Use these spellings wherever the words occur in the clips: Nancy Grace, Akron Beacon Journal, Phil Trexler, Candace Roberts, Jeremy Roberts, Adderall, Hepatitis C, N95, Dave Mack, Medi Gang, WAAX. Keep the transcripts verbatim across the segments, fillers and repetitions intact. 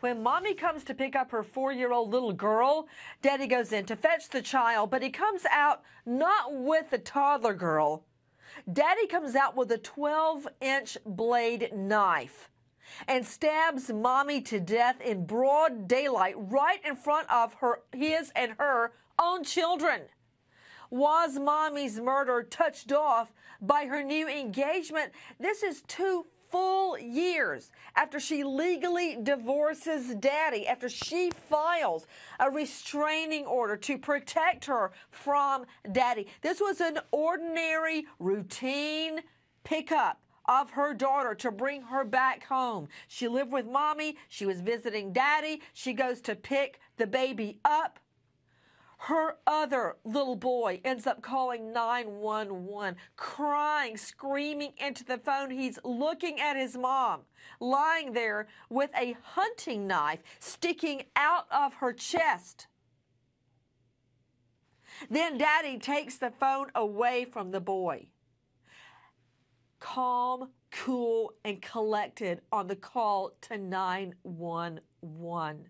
When mommy comes to pick up her four-year-old little girl, daddy goes in to fetch the child, but he comes out not with the toddler girl. Daddy comes out with a twelve-inch blade knife and stabs mommy to death in broad daylight right in front of her, his and her own children. Was mommy's murder touched off by her new engagement? This is two full years after she legally divorces daddy, after she files a restraining order to protect her from daddy. This was an ordinary, routine pickup of her daughter to bring her back home. She lived with mommy. She was visiting daddy. She goes to pick the baby up. Her other little boy ends up calling nine one one, crying, screaming into the phone. He's looking at his mom, lying there with a hunting knife sticking out of her chest. Then daddy takes the phone away from the boy. Calm, cool, and collected on the call to nine one one.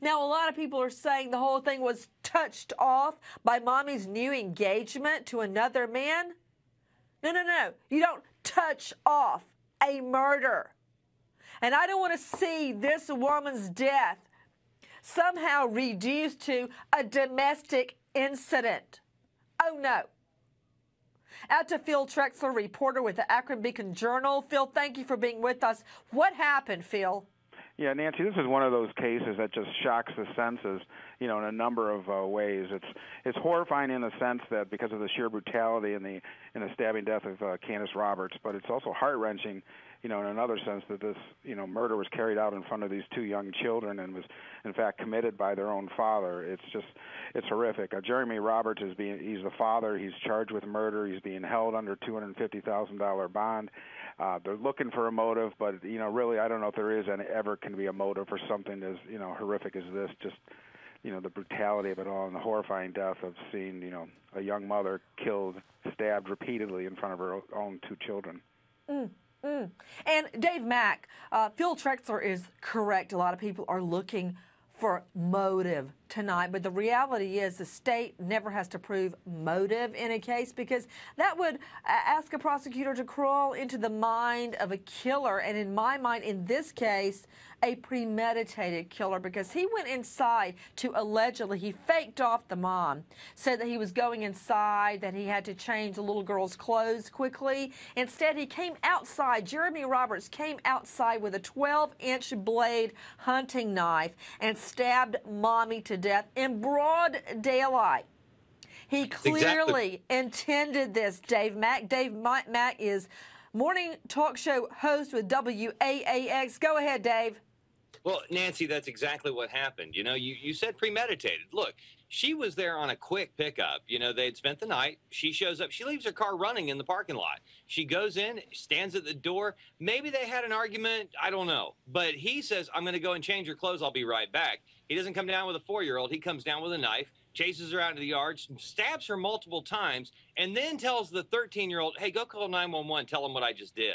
Now, a lot of people are saying the whole thing was touched off by mommy's new engagement to another man. No, no, no. You don't touch off a murder. And I don't want to see this woman's death somehow reduced to a domestic incident. Oh, no. Out to Phil Trexler, reporter with the Akron Beacon Journal. Phil, thank you for being with us. What happened, Phil? Yeah, Nancy, this is one of those cases that just shocks the senses, you know, in a number of uh, ways. It's it's horrifying in the sense that because of the sheer brutality and the and the stabbing death of uh, Candace Roberts, but it's also heart-wrenching, you know, in another sense that this, you know, murder was carried out in front of these two young children and was, in fact, committed by their own father. It's just, it's horrific. Uh, Jeremy Roberts is being, he's the father. He's charged with murder. He's being held under two hundred fifty thousand dollar bond. Uh, they're looking for a motive, but, you know, really, I don't know if there is and ever can be a motive for something as, you know, horrific as this. Just, you know, the brutality of it all and the horrifying death of seeing, you know, a young mother killed, stabbed repeatedly in front of her own two children. Mm. Mm. And Dave Mack, uh, Phil Trexler is correct. A lot of people are looking for motive tonight, but the reality is the state never has to prove motive in a case because that would ask a prosecutor to crawl into the mind of a killer, and in my mind, in this case, a premeditated killer, because he went inside to allegedly, he faked off the mom, said that he was going inside, that he had to change the little girl's clothes quickly. Instead, he came outside. Jeremy Roberts came outside with a twelve-inch blade hunting knife and stabbed mommy to death in broad daylight. He clearly exactly. intended this, Dave Mack. Dave Mack is morning talk show host with W A A X. Go ahead, Dave. Well, Nancy, that's exactly what happened. You know, you, you said premeditated. Look, she was there on a quick pickup. You know, they'd spent the night. She shows up. She leaves her car running in the parking lot. She goes in, stands at the door. Maybe they had an argument. I don't know. But he says, I'm going to go and change your clothes. I'll be right back. He doesn't come down with a four-year-old. He comes down with a knife, chases her out into the yard, stabs her multiple times, and then tells the thirteen-year-old, hey, go call nine one one. Tell them what I just did.